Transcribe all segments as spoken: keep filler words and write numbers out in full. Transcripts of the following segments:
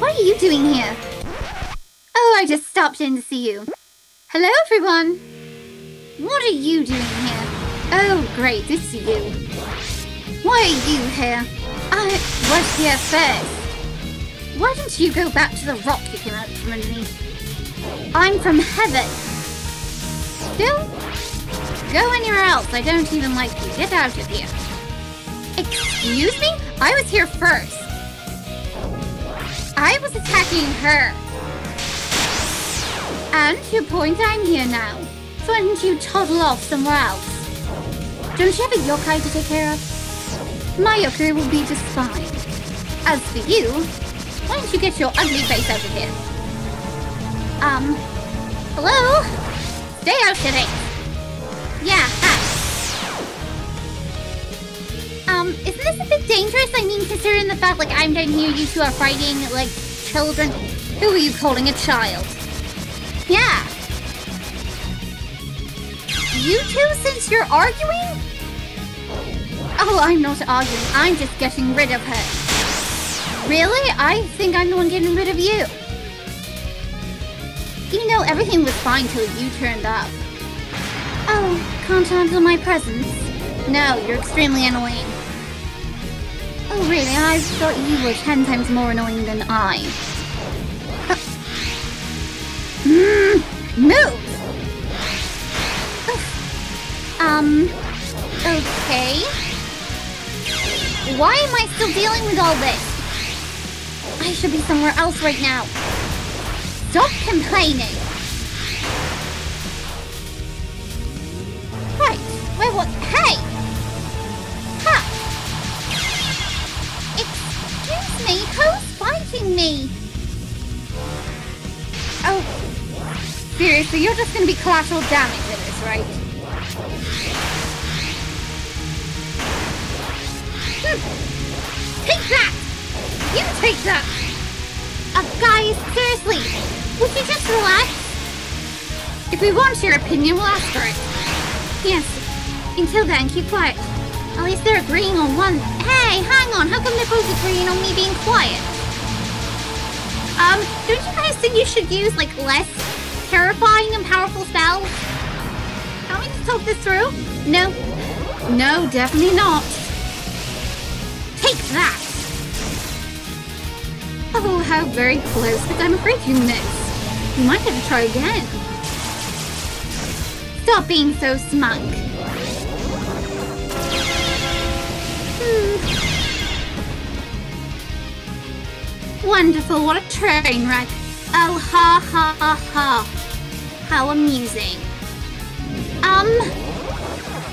What are you doing here? Oh, I just stopped in to see you. Hello, everyone. What are you doing here? Oh, great, it's you. Why are you here? I was here first. Why don't you go back to the rock you came out from underneath? I'm from heaven. Still? Go anywhere else. I don't even like you. Get out of here. Excuse me? I was here first. I was attacking her. And to your point, I'm here now. So why don't you toddle off somewhere else? Don't you have a yokai to take care of? My yokai will be just fine. As for you, why don't you get your ugly face out of here? Um, hello? Stay out today. Yeah, hi. Um, isn't this a bit dangerous? I mean, considering the fact, like, I'm down here, you two are fighting, like, children. Who are you calling a child? Yeah. You two, since you're arguing? Oh, I'm not arguing. I'm just getting rid of her. Really? I think I'm the one getting rid of you. You know, everything was fine till you turned up. Oh, can't handle my presence. No, you're extremely annoying. Oh, really? I thought you were ten times more annoying than I. Mmm, move! Oof. Um, okay. Why am I still dealing with all this? I should be somewhere else right now. Stop complaining! Right, where was... Hey! Ha! Excuse me, who's fighting me? Oh... Seriously, you're just gonna be collateral damage at this, right? Hm. Take that! You take that! Uh, guys, seriously, would you just relax? If we want your opinion, we'll ask for it. Yes. Until then, keep quiet. At least they're agreeing on one. Hey, hang on, how come they're both agreeing on me being quiet? Um, don't you guys think you should use, like, less terrifying and powerful spells? Can we just talk this through? No. No, definitely not. Take that! Oh, how very close, but I'm afraid you missed. You might have to try again. Stop being so smug. Hmm. Wonderful, what a train wreck. Oh, ha, ha, ha, ha. How amusing. Um,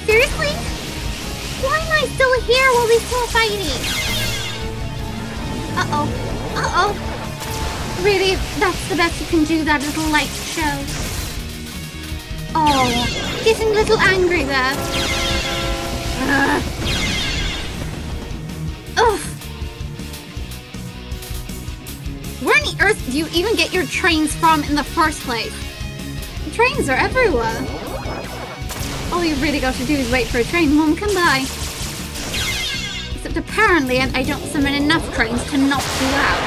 seriously? Why am I still here while they're still fighting? Uh-oh. Uh-oh. Really, that's the best you can do, that little light show. Oh, getting a little angry there. Ugh. Ugh. Where on the earth do you even get your trains from in the first place? The trains are everywhere. All you've really got to do is wait for a train, one can buy. Except apparently I don't summon enough trains to knock you out.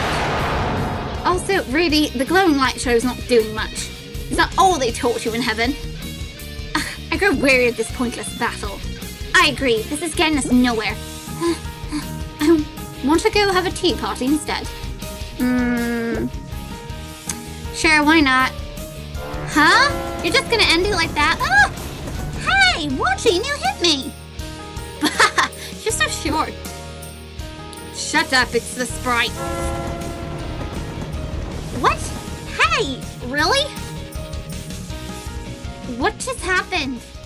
Also, really, the glowing light show's not doing much. Is that all they taught you in heaven? Uh, I grow weary of this pointless battle. I agree, this is getting us nowhere. Uh, uh, I want to go have a tea party instead. Hmm. Sure, why not? Huh? You're just gonna end it like that? Ah! Hey, Watching, you hit me! You're so short. Shut up, it's the sprite. What? Hey, really? What just happened?